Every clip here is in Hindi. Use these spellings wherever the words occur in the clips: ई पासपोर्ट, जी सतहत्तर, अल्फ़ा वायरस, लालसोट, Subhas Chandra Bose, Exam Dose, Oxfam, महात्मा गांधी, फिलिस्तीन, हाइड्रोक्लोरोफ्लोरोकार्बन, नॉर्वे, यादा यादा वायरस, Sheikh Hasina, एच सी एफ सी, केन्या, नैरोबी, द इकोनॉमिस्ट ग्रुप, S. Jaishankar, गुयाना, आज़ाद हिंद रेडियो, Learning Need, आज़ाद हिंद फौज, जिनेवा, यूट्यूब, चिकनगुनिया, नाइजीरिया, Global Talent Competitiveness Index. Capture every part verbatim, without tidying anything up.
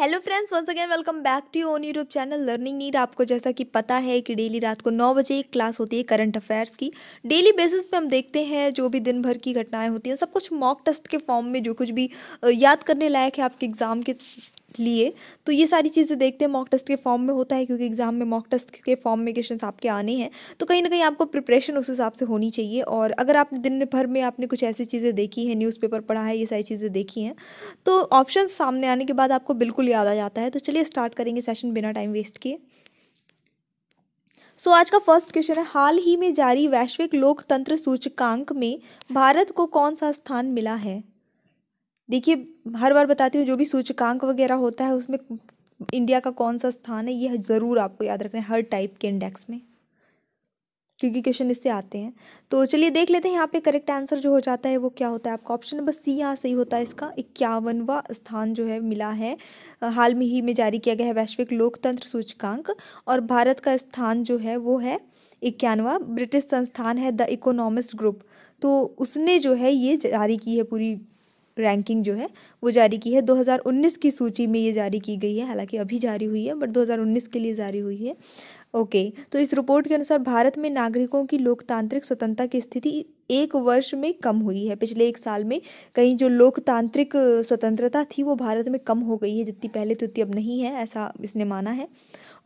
Hello friends, once again welcome back to your own यूट्यूब channel learning need. आपको जैसा कि पता है कि डेली रात को नौ बजे एक क्लास होती है करंट अफेयर्स की। डेली बेसिस पे हम देखते हैं जो भी दिन भर की घटनाएं होती हैं, सब कुछ मॉक टेस्ट के फॉर्म में जो कुछ भी याद करने लायक है आपके एग्ज़ाम के लिए, तो ये सारी चीज़ें देखते हैं मॉक टेस्ट के फॉर्म में होता है, क्योंकि एग्जाम में मॉक टेस्ट के फॉर्म में क्वेश्चंस आपके आने हैं। तो कहीं ना कहीं आपको प्रिपरेशन उस हिसाब से होनी चाहिए। और अगर आप दिन भर में आपने कुछ ऐसी चीज़ें देखी हैं, न्यूज़पेपर पढ़ा है, ये सारी चीज़ें देखी हैं, तो ऑप्शन सामने आने के बाद आपको बिल्कुल याद आ जाता है। तो चलिए स्टार्ट करेंगे सेशन बिना टाइम वेस्ट किए। सो so, आज का फर्स्ट क्वेश्चन है, हाल ही में जारी वैश्विक लोकतंत्र सूचकांक में भारत को कौन सा स्थान मिला है। देखिए, हर बार बताती हूँ जो भी सूचकांक वगैरह होता है उसमें इंडिया का कौन सा स्थान है ये ज़रूर आपको याद रखना है, हर टाइप के इंडेक्स में, क्योंकि क्वेश्चन इससे आते हैं। तो चलिए देख लेते हैं यहाँ पे करेक्ट आंसर जो हो जाता है वो क्या होता है। आपका ऑप्शन नंबर सी यहाँ सही होता है, इसका इक्यावनवा स्थान जो है मिला है। हाल में ही में जारी किया गया है वैश्विक लोकतंत्र सूचकांक, और भारत का स्थान जो है वो है इक्यानवा। ब्रिटिश संस्थान है द इकोनॉमिस्ट ग्रुप, तो उसने जो है ये जारी की है, पूरी रैंकिंग जो है वो जारी की है। दो हज़ार उन्नीस की सूची में ये जारी की गई है, हालांकि अभी जारी हुई है बट दो हज़ार उन्नीस के लिए जारी हुई है। ओके, तो इस रिपोर्ट के अनुसार भारत में नागरिकों की लोकतांत्रिक स्वतंत्रता की स्थिति एक वर्ष में कम हुई है। पिछले एक साल में कहीं जो लोकतांत्रिक स्वतंत्रता थी वो भारत में कम हो गई है, जितनी पहले तो उतनी अब नहीं है, ऐसा इसने माना है।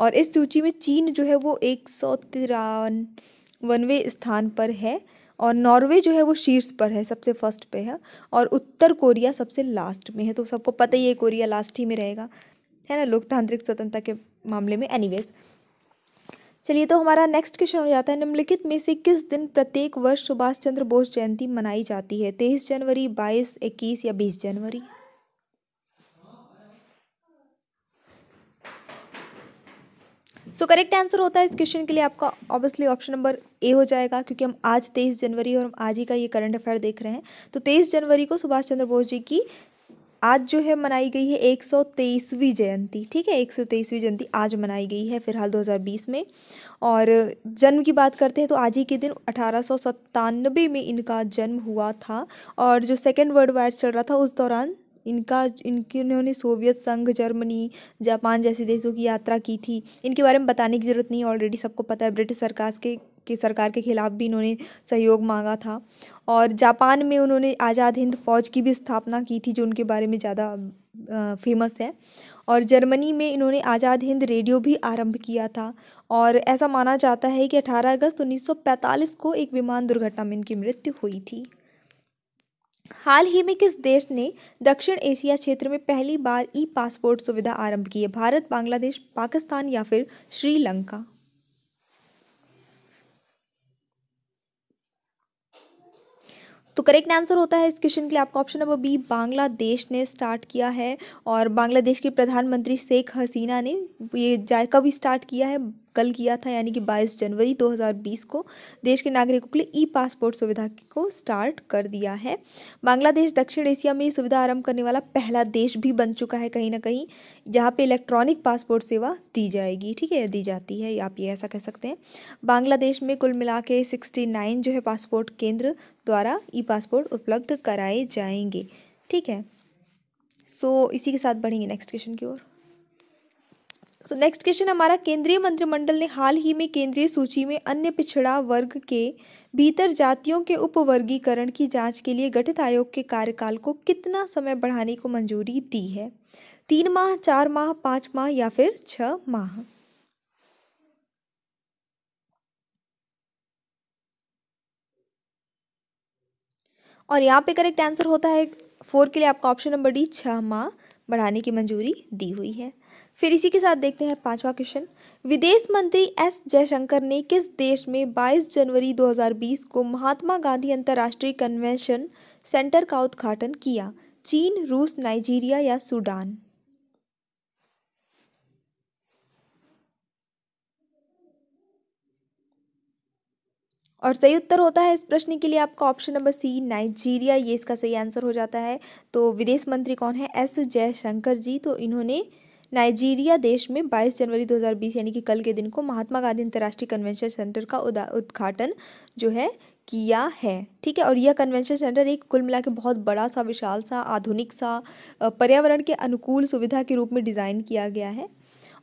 और इस सूची में चीन जो है वो एक सौ तिरानवे स्थान पर है, और नॉर्वे जो है वो शीर्ष पर है, सबसे फर्स्ट पे है, और उत्तर कोरिया सबसे लास्ट में है। तो सबको पता ही है कोरिया लास्ट ही में रहेगा, है ना, लोकतांत्रिक स्वतंत्रता के मामले में। एनीवेज, चलिए तो हमारा नेक्स्ट क्वेश्चन हो जाता है, निम्नलिखित में से किस दिन प्रत्येक वर्ष सुभाष चंद्र बोस जयंती मनाई जाती है। तेईस जनवरी, बाईस, इक्कीस या बीस जनवरी। सो करेक्ट आंसर होता है इस क्वेश्चन के लिए आपका ऑब्वियसली ऑप्शन नंबर ए हो जाएगा, क्योंकि हम आज तेईस जनवरी और हम आज ही का ये करंट अफेयर देख रहे हैं। तो तेईस जनवरी को सुभाष चंद्र बोस जी की आज जो है मनाई गई है एक सौ तेईसवीं जयंती। ठीक है, एक सौ तेईसवीं जयंती आज मनाई गई है फिलहाल दो हज़ार बीस में। और जन्म की बात करते हैं तो आज ही के दिन अठारह सौ सत्तानबे में इनका जन्म हुआ था, और जो सेकेंड वर्ल्ड वार चल रहा था उस दौरान इनका इनकी इन्होंने सोवियत संघ, जर्मनी, जापान जैसे देशों की यात्रा की थी। इनके बारे में बताने की ज़रूरत नहीं, ऑलरेडी सबको पता है। ब्रिटिश सरकार के के सरकार के खिलाफ भी इन्होंने सहयोग मांगा था, और जापान में उन्होंने आज़ाद हिंद फौज की भी स्थापना की थी, जो उनके बारे में ज़्यादा फेमस है। और जर्मनी में इन्होंने आज़ाद हिंद रेडियो भी आरंभ किया था। और ऐसा माना जाता है कि अठारह अगस्त उन्नीस सौ पैंतालीस को एक विमान दुर्घटना में इनकी मृत्यु हुई थी। हाल ही में किस देश ने दक्षिण एशिया क्षेत्र में पहली बार ई पासपोर्ट सुविधा आरंभ की है। भारत, बांग्लादेश, पाकिस्तान या फिर श्रीलंका। तो करेक्ट आंसर होता है इस क्वेश्चन के लिए आपका ऑप्शन नंबर बी, बांग्लादेश ने स्टार्ट किया है। और बांग्लादेश के प्रधानमंत्री शेख हसीना ने ये जाय कब स्टार्ट किया है, कल किया था, यानी कि बाईस जनवरी दो हज़ार बीस को देश के नागरिकों के लिए ई पासपोर्ट सुविधा को स्टार्ट कर दिया है। बांग्लादेश दक्षिण एशिया में ये सुविधा आरंभ करने वाला पहला देश भी बन चुका है कहीं ना कहीं, जहां पे इलेक्ट्रॉनिक पासपोर्ट सेवा दी जाएगी। ठीक है, दी जाती है, आप ये ऐसा कह सकते हैं। बांग्लादेश में कुल मिला के सिक्सटी नाइन जो है पासपोर्ट केंद्र द्वारा ई पासपोर्ट उपलब्ध कराए जाएंगे। ठीक है, सो so, इसी के साथ बढ़ेंगे नेक्स्ट क्वेश्चन की ओर। सो नेक्स्ट क्वेश्चन हमारा, केंद्रीय मंत्रिमंडल ने हाल ही में केंद्रीय सूची में अन्य पिछड़ा वर्ग के भीतर जातियों के उपवर्गीकरण की जांच के लिए गठित आयोग के कार्यकाल को कितना समय बढ़ाने को मंजूरी दी है। तीन माह, चार माह, पाँच माह या फिर छः माह। और यहाँ पे करेक्ट आंसर होता है फोर के लिए आपका ऑप्शन नंबर डी, छः माह बढ़ाने की मंजूरी दी हुई है। फिर इसी के साथ देखते हैं पांचवा क्वेश्चन, विदेश मंत्री एस जयशंकर ने किस देश में बाईस जनवरी दो हज़ार बीस को महात्मा गांधी अंतर्राष्ट्रीय कन्वेंशन सेंटर का उद्घाटन किया। चीन, रूस, नाइजीरिया या सूडान। और सही उत्तर होता है इस प्रश्न के लिए आपका ऑप्शन नंबर सी, नाइजीरिया, ये इसका सही आंसर हो जाता है। तो विदेश मंत्री कौन है, एस जयशंकर जी, तो इन्होंने नाइजीरिया देश में बाईस जनवरी दो हज़ार बीस यानी कि कल के दिन को महात्मा गांधी अंतर्राष्ट्रीय कन्वेंशन सेंटर का उद्घाटन जो है किया है, ठीक है। और यह कन्वेंशन सेंटर एक कुल मिला के बहुत बड़ा सा, विशाल सा, आधुनिक सा, पर्यावरण के अनुकूल सुविधा के रूप में डिज़ाइन किया गया है।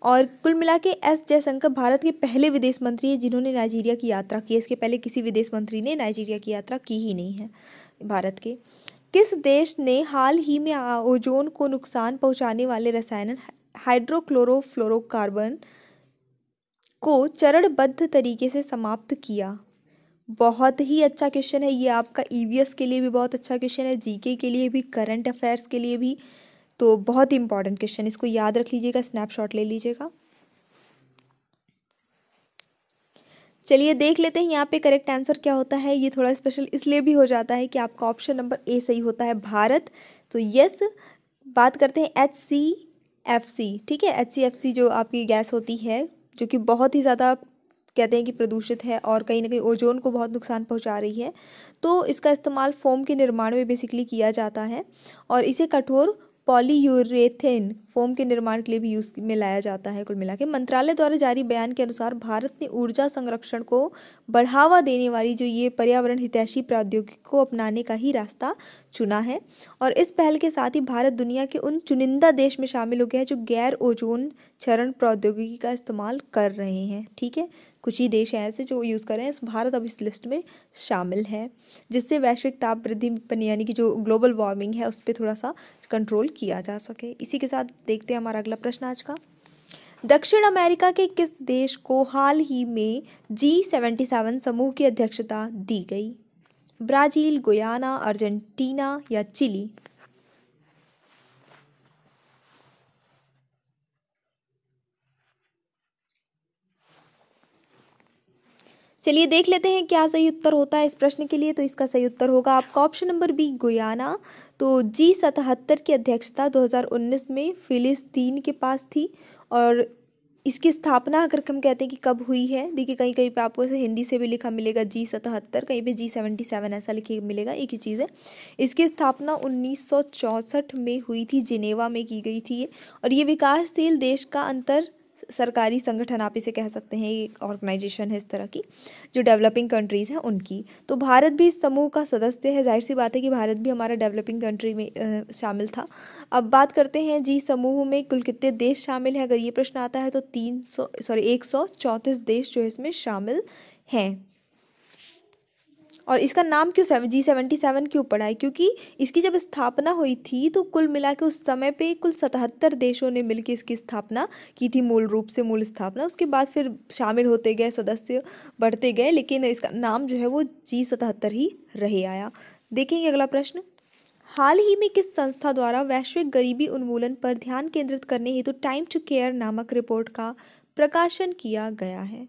और कुल मिला के एस जयशंकर भारत के पहले विदेश मंत्री हैं जिन्होंने नाइजीरिया की यात्रा की है। इसके पहले किसी विदेश मंत्री ने नाइजीरिया की यात्रा की ही नहीं है भारत के। किस देश ने हाल ही में ओजोन को नुकसान पहुंचाने वाले रसायन हाइड्रोक्लोरोफ्लोरोकार्बन को चरणबद्ध तरीके से समाप्त किया? बहुत ही अच्छा क्वेश्चन है ये, आपका ईवीएस के लिए भी बहुत अच्छा क्वेश्चन है, जीके के लिए भी, करंट अफेयर्स के लिए भी, तो बहुत इंपॉर्टेंट क्वेश्चन, इसको याद रख लीजिएगा, स्नैपशॉट ले लीजिएगा। चलिए देख लेते हैं यहाँ पे करेक्ट आंसर क्या होता है। ये थोड़ा स्पेशल इसलिए भी हो जाता है कि आपका ऑप्शन नंबर ए सही होता है, भारत। तो यस, बात करते हैं एच सी एफ सी, ठीक है। एच सी एफ सी जो आपकी गैस होती है, जो कि बहुत ही ज़्यादा कहते हैं कि प्रदूषित है और कहीं ना कहीं ओजोन को बहुत नुकसान पहुंचा रही है, तो इसका इस्तेमाल फोम के निर्माण में बेसिकली किया जाता है और इसे कठोर पॉलीयूरेथेन फोम के निर्माण के लिए भी यूज़ में लाया जाता है। कुल मिला के मंत्रालय द्वारा जारी बयान के अनुसार भारत ने ऊर्जा संरक्षण को बढ़ावा देने वाली जो ये पर्यावरण हितैषी प्रौद्योगिकी को अपनाने का ही रास्ता चुना है और इस पहल के साथ ही भारत दुनिया के उन चुनिंदा देश में शामिल हो गया है जो गैर ओजोन क्षरण प्रौद्योगिकी का इस्तेमाल कर रहे हैं, ठीक है। कुछ ही देश हैं ऐसे जो यूज़ कर रहे हैं, भारत अब इस लिस्ट में शामिल है, जिससे वैश्विक ताप वृद्धि पर यानी कि जो ग्लोबल वार्मिंग है उस पर थोड़ा सा कंट्रोल किया जा सके। इसी के साथ देखते हैं हमारा अगला प्रश्न आज का। दक्षिण अमेरिका के किस देश को हाल ही में जी सेवेंटी सेवन समूह की अध्यक्षता दी गई? ब्राज़ील, गुयाना, अर्जेंटीना या चिली? चलिए देख लेते हैं क्या सही उत्तर होता है इस प्रश्न के लिए। तो इसका सही उत्तर होगा आपका ऑप्शन नंबर बी, गुयाना। तो जी सतहत्तर की अध्यक्षता दो हज़ार उन्नीस में फिलिस्तीन के पास थी और इसकी स्थापना अगर हम कहते हैं कि कब हुई है, देखिए कहीं कहीं पे आपको ऐसे हिंदी से भी लिखा मिलेगा जी सतहत्तर, कहीं पे जी सेवेंटी सेवन ऐसा लिखे मिलेगा, एक ही चीज़ है। इसकी स्थापना उन्नीस सौ चौंसठ में हुई थी, जिनेवा में की गई थी और ये विकासशील देश का अंतर सरकारी संगठन आप इसे कह सकते हैं, एक ऑर्गेनाइजेशन है इस तरह की जो डेवलपिंग कंट्रीज़ हैं उनकी। तो भारत भी इस समूह का सदस्य है, जाहिर सी बात है कि भारत भी हमारा डेवलपिंग कंट्री में आ, शामिल था। अब बात करते हैं जी समूह में कुल कितने देश शामिल हैं, अगर ये प्रश्न आता है तो तीन सौ सॉरी एक सौ चौंतीस देश जो है इसमें शामिल हैं। और इसका नाम क्यों सेवन जी सेवेंटी सेवन क्यों पड़ा है? क्योंकि इसकी जब स्थापना हुई थी तो कुल मिला के उस समय पे कुल सतहत्तर देशों ने मिलकर इसकी स्थापना की थी, मूल रूप से मूल स्थापना। उसके बाद फिर शामिल होते गए सदस्य, बढ़ते गए, लेकिन इसका नाम जो है वो जी सतहत्तर ही रह आया। देखेंगे अगला प्रश्न। हाल ही में किस संस्था द्वारा वैश्विक गरीबी उन्मूलन पर ध्यान केंद्रित करने हेतु तो टाइम टू केयर नामक रिपोर्ट का प्रकाशन किया गया है?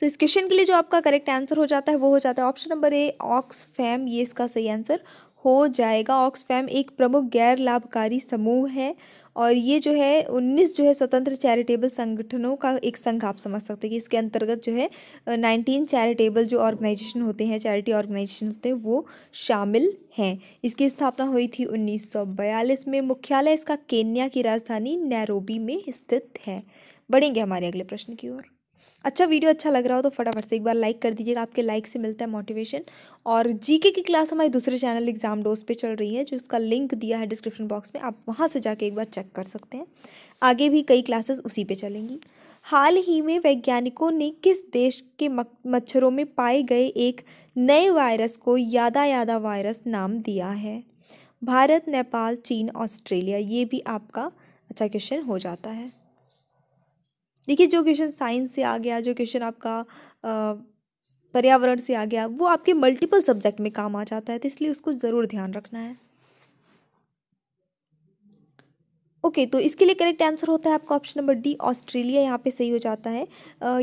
तो इस क्वेश्चन के लिए जो आपका करेक्ट आंसर हो जाता है वो हो जाता है ऑप्शन नंबर ए, ऑक्सफैम। ये इसका सही आंसर हो जाएगा। ऑक्सफैम एक प्रमुख गैर लाभकारी समूह है और ये जो है उन्नीस जो है स्वतंत्र चैरिटेबल संगठनों का एक संघ आप समझ सकते हैं कि इसके अंतर्गत जो है नाइनटीन चैरिटेबल जो ऑर्गेनाइजेशन होते हैं, चैरिटी ऑर्गेनाइजेशन होते हैं, वो शामिल हैं। इसकी स्थापना हुई थी उन्नीस सौ बयालीस में। मुख्यालय इसका केन्या की राजधानी नैरोबी में स्थित है। बढ़ेंगे हमारे अगले प्रश्न की ओर। अच्छा, वीडियो अच्छा लग रहा हो तो फटाफट से एक बार लाइक कर दीजिएगा, आपके लाइक से मिलता है मोटिवेशन। और जीके की क्लास हमारे दूसरे चैनल एग्जाम डोज पे चल रही है, जो इसका लिंक दिया है डिस्क्रिप्शन बॉक्स में, आप वहाँ से जाके एक बार चेक कर सकते हैं। आगे भी कई क्लासेस उसी पे चलेंगी। हाल ही में वैज्ञानिकों ने किस देश के मच्छरों में पाए गए एक नए वायरस को यादा यादा वायरस नाम दिया है? भारत, नेपाल, चीन, ऑस्ट्रेलिया? ये भी आपका अच्छा क्वेश्चन हो जाता है। देखिए जो क्वेश्चन साइंस से आ गया, जो क्वेश्चन आपका पर्यावरण से आ गया, वो आपके मल्टीपल सब्जेक्ट में काम आ जाता है, तो इसलिए उसको ज़रूर ध्यान रखना है। ओके okay, तो इसके लिए करेक्ट आंसर होता है आपका ऑप्शन नंबर डी, ऑस्ट्रेलिया। यहाँ पे सही हो जाता है।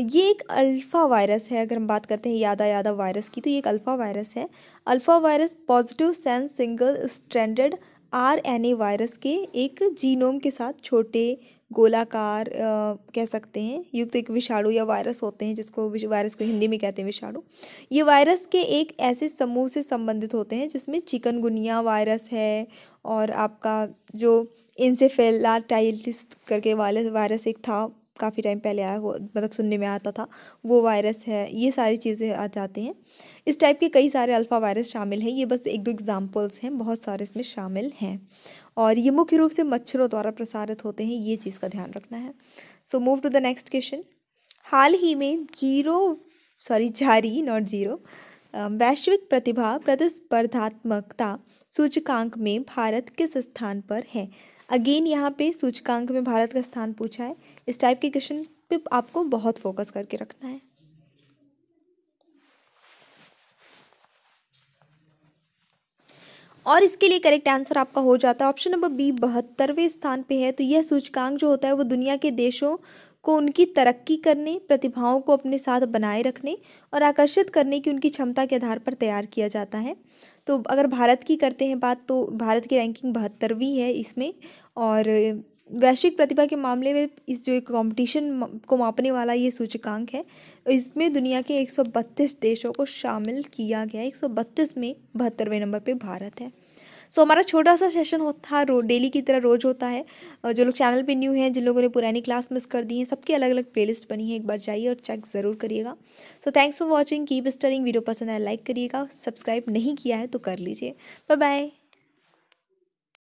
ये एक अल्फ़ा वायरस है। अगर हम बात करते हैं यादा यादा वायरस की, तो ये एक अल्फ़ा वायरस है। अल्फ़ा वायरस positive sense single stranded R N A virus के एक जीनोम के साथ छोटे गोलाकार आ, कह सकते हैं युक्त एक विषाणु या वायरस होते हैं, जिसको वायरस को हिंदी में कहते हैं विषाणु। ये वायरस के एक ऐसे समूह से संबंधित होते हैं जिसमें चिकनगुनिया वायरस है और आपका जो इंसेफेलाटाइटिस करके वायरस वायरस एक था, काफ़ी टाइम पहले आया, वो मतलब सुनने में आता था, वो वायरस है। ये सारी चीज़ें आ जाते हैं। इस टाइप के कई सारे अल्फ़ा वायरस शामिल हैं। ये बस एक दो एग्जांपल्स हैं, बहुत सारे इसमें शामिल हैं और ये मुख्य रूप से मच्छरों द्वारा प्रसारित होते हैं, ये चीज़ का ध्यान रखना है। So move to the next question. हाल ही में जीरो सॉरी जारी नॉट जीरो वैश्विक प्रतिभा प्रतिस्पर्धात्मकता सूचकांक में भारत किस स्थान पर है? अगेन यहाँ पे सूचकांक में भारत का स्थान पूछा है। इस टाइप के क्वेश्चन पे आपको बहुत फोकस करके रखना है। और इसके लिए करेक्ट आंसर आपका हो जाता है ऑप्शन नंबर बी, बहत्तरवें स्थान पे है। तो यह सूचकांक जो होता है वो दुनिया के देशों को उनकी तरक्की करने, प्रतिभाओं को अपने साथ बनाए रखने और आकर्षित करने की उनकी क्षमता के आधार पर तैयार किया जाता है। तो अगर भारत की करते हैं बात तो भारत की रैंकिंग बहत्तरवीं है इसमें। और वैश्विक प्रतिभा के मामले में इस जो कंपटीशन को मापने वाला ये सूचकांक है, इसमें दुनिया के एक सौ बत्तीस देशों को शामिल किया गया है। एक सौ बत्तीस में बहत्तरवें नंबर पे भारत है। सो so, हमारा छोटा सा सेशन होता है, रो डेली की तरह रोज होता है। जो लोग चैनल पे न्यू हैं, जिन लोगों ने पुरानी क्लास मिस कर दी है, सबके अलग अलग प्लेलिस्ट बनी है, एक बार जाइए और चेक ज़रूर करिएगा। So thanks for watching, keep studying. Video पसंद आए लाइक करिएगा, सब्सक्राइब नहीं किया है तो कर लीजिए। Bye bye.